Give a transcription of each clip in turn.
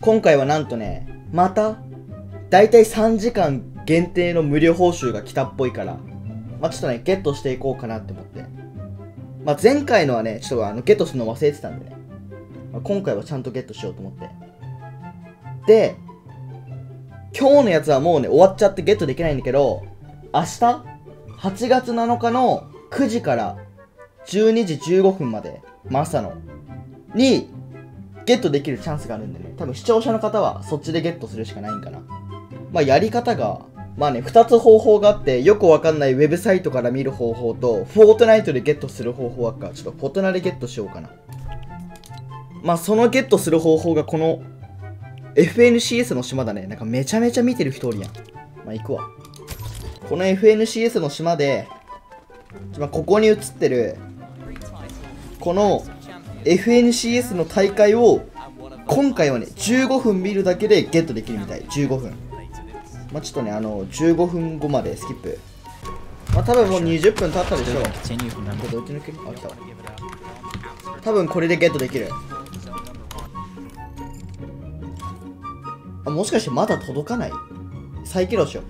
今回はなんとね、まただいたい3時間限定の無料報酬が来たっぽいから、まあ、ちょっとねゲットしていこうかなって思って、まあ、前回のはねちょっとゲットするの忘れてたんでね、まあ、今回はちゃんとゲットしようと思って、で今日のやつはもうね終わっちゃってゲットできないんだけど、明日8月7日の9時から12時15分まで、まあ、朝のにゲットできるチャンスがあるんでね、多分視聴者の方はそっちでゲットするしかないんかな。まあやり方がまあね2つ方法があって、よくわかんないウェブサイトから見る方法とフォートナイトでゲットする方法はか、ちょっとフォートナでゲットしようかな。まあそのゲットする方法がこの FNCS の島だね。なんかめちゃめちゃ見てる人おるやん。まあ行くわ。この FNCS の島で、まあ、ここに映ってるこの FNCS の大会を今回はね15分見るだけでゲットできるみたい。15分、まあ、ちょっとね15分後までスキップ、まあ、多分もう20分経ったでしょう。どっちの結果あったわ。多分これでゲットできる。あ、もしかしてまだ届かない。再起動しよう。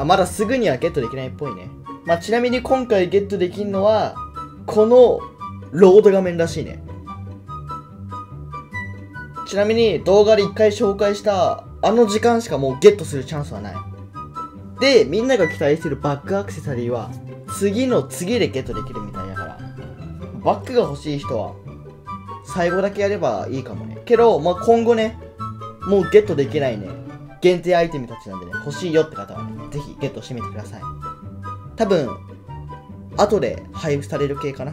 あ、まだすぐにはゲットできないっぽいね。まあ、ちなみに今回ゲットできるのはこのロード画面らしいね。ちなみに動画で1回紹介したあの時間しかもうゲットするチャンスはない。でみんなが期待してるバックアクセサリーは次の次でゲットできるみたいだから、バックが欲しい人は最後だけやればいいかもね。けど、まあ、今後ねもうゲットできないね限定アイテムたちなんでね、欲しいよって方はね、ぜひゲットしてみてください。多分、後で配布される系かな。